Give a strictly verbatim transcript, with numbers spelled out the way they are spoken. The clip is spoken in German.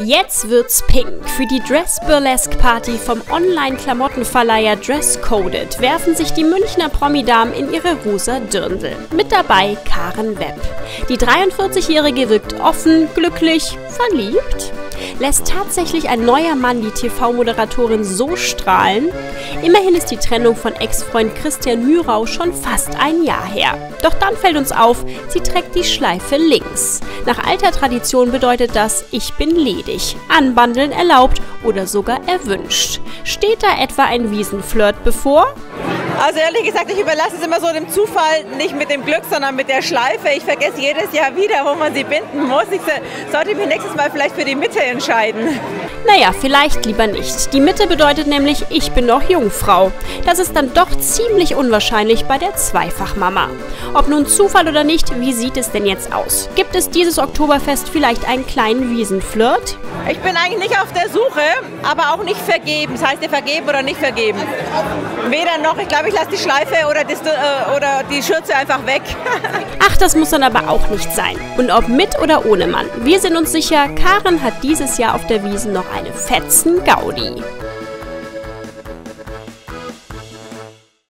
Jetzt wird's pink. Für die Dress-Burlesque-Party vom Online-Klamottenverleiher Dress-Coded werfen sich die Münchner Promi-Damen in ihre rosa Dirndl. Mit dabei Karen Webb. Die dreiundvierzigjährige wirkt offen, glücklich, verliebt. Lässt tatsächlich ein neuer Mann die T V-Moderatorin so strahlen? Immerhin ist die Trennung von Ex-Freund Christian Mürau schon fast ein Jahr her. Doch dann fällt uns auf, sie trägt die Schleife links. Nach alter Tradition bedeutet das, ich bin ledig, anbandeln erlaubt oder sogar erwünscht. Steht da etwa ein Wiesenflirt bevor? Also ehrlich gesagt, ich überlasse es immer so dem Zufall, nicht mit dem Glück, sondern mit der Schleife. Ich vergesse jedes Jahr wieder, wo man sie binden muss. Ich sollte mich nächstes Mal vielleicht für die Mitte entscheiden. Naja, vielleicht lieber nicht. Die Mitte bedeutet nämlich, ich bin noch Jungfrau. Das ist dann doch ziemlich unwahrscheinlich bei der Zweifachmama. Ob nun Zufall oder nicht, wie sieht es denn jetzt aus? Gibt es dieses Oktoberfest vielleicht einen kleinen Wiesenflirt? Ich bin eigentlich nicht auf der Suche, aber auch nicht vergeben. Das heißt, vergeben oder nicht vergeben? Weder noch. Ich glaube, ich lasse die Schleife oder die, äh, oder die Schürze einfach weg. Ach, das muss dann aber auch nicht sein. Und ob mit oder ohne Mann, wir sind uns sicher, Karen hat dieses Jahr auf der Wiesn noch eine fetzen Gaudi.